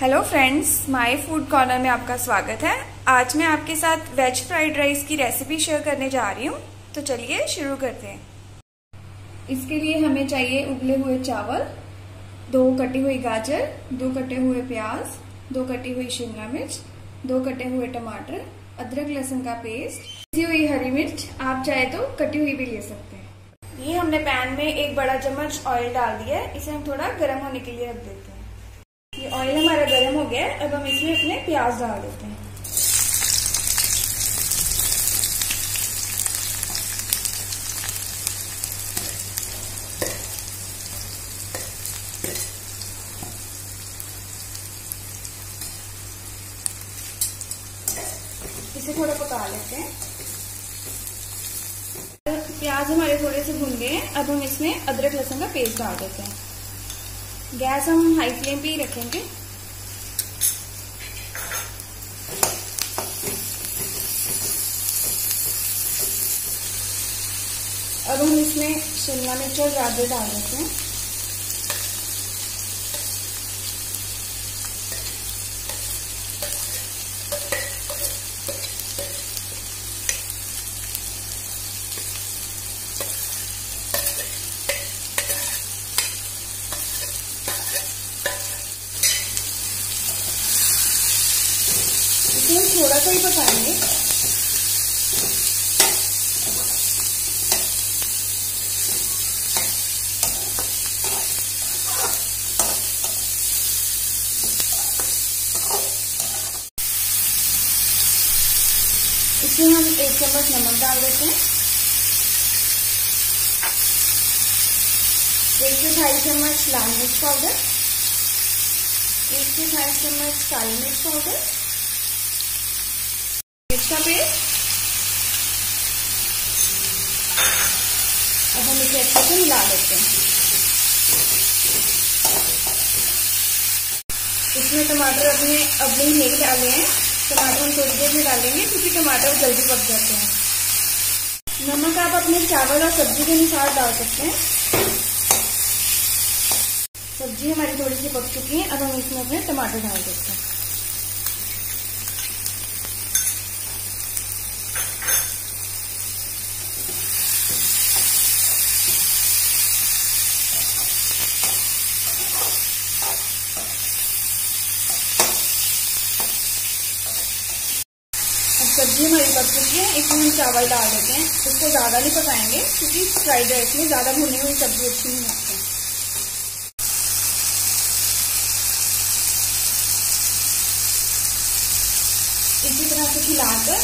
Hello friends, my food corner में आपका स्वागत है। आज मैं आपके साथ वेज फ्राइड राइस की रेसिपी शेयर करने जा रही हूँ, तो चलिए शुरू करते हैं। इसके लिए हमें चाहिए उबले हुए चावल, 2 कटी हुई गाजर, 2 कटे हुए प्याज, 2 कटी हुई शिमला मिर्च, 2 कटे हुए टमाटर, अदरक लहसुन का पेस्ट, पिसी हुई हरी मिर्च, आप चाहे तो कटी हुई भी ले सकते हैं। ये हमने पैन में एक बड़ा चम्मच ऑयल डाल दिया है, इसे हम थोड़ा गर्म होने के लिए रख देते हैं। ये ऑयल हमारा गर्म हो गया है, अब हम इसमें अपने प्याज डाल देते हैं। इसे थोड़ा पका लेते हैं। प्याज हमारे थोड़े से भुन गए हैं, अब हम इसमें अदरक लहसुन का पेस्ट डाल देते हैं। गैस हम हाई फ्लेम पे ही रखेंगे। अब हम इसमें शिमला मिर्च और गाजर डाल देते हैं। हम थोड़ा सा ही पकाएंगे। इसमें हम 1 चम्मच नमक डाल देते हैं, 1 से 2.5 चम्मच लाल मिर्च पाउडर, 1 से 2.5 चम्मच काली मिर्च पाउडर, मिर्च का पेस्ट। अब हम इसे अच्छे से मिला लेते हैं। इसमें टमाटर अपने ही नहीं डाले हैं, टमाटर हम थोड़ी देर में डालेंगे क्योंकि टमाटर जल्दी पक जाते हैं। नमक आप अपने चावल और सब्जी के अनुसार डाल सकते हैं। सब्जी हमारी थोड़ी सी पक चुकी है, अब हम इसमें अपने टमाटर डाल देते हैं। सब्जी हमारी पक चुकी है, इसमें हम चावल डाल देते हैं। इसको ज़्यादा नहीं पकाएंगे क्योंकि फ्राइड राइस में ज़्यादा भुनी हुई सब्जी अच्छी नहीं लगती। इसी तरह से खिलाकर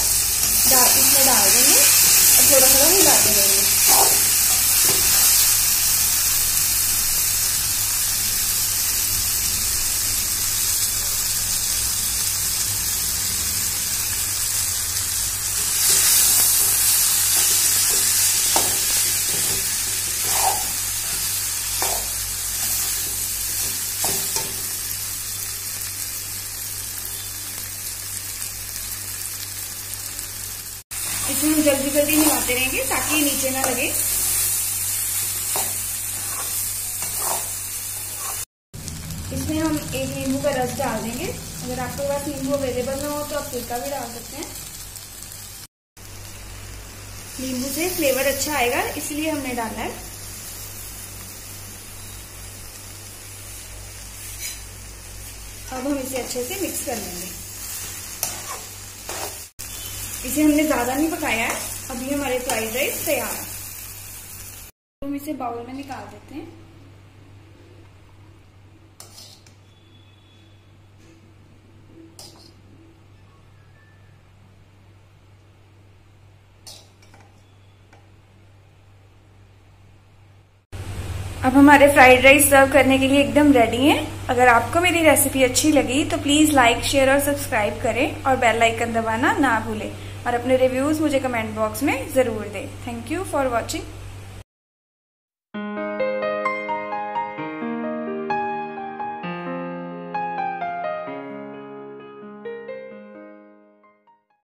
इसमें डाल देंगे और थोड़ा थोड़ा हिलाते रहेंगे। इसे हम जल्दी जल्दी मिलाते रहेंगे ताकि नीचे ना लगे। इसमें हम 1 नींबू का रस डाल देंगे। अगर आपके पास नींबू अवेलेबल ना हो तो आप छिलका भी डाल सकते हैं। नींबू से फ्लेवर अच्छा आएगा, इसलिए हमने डाला है। अब हम इसे अच्छे से मिक्स कर लेंगे। इसे हमने ज़्यादा नहीं पकाया है। अभी हमारे फ्राइड राइस तैयार है, तो हम इसे बाउल में निकाल देते हैं। अब हमारे फ्राइड राइस सर्व करने के लिए एकदम रेडी है। अगर आपको मेरी रेसिपी अच्छी लगी तो प्लीज़ लाइक, शेयर और सब्सक्राइब करें और बेल आइकन दबाना ना भूलें और अपने रिव्यूज़ मुझे कमेंट बॉक्स में ज़रूर दें। Thank you for watching.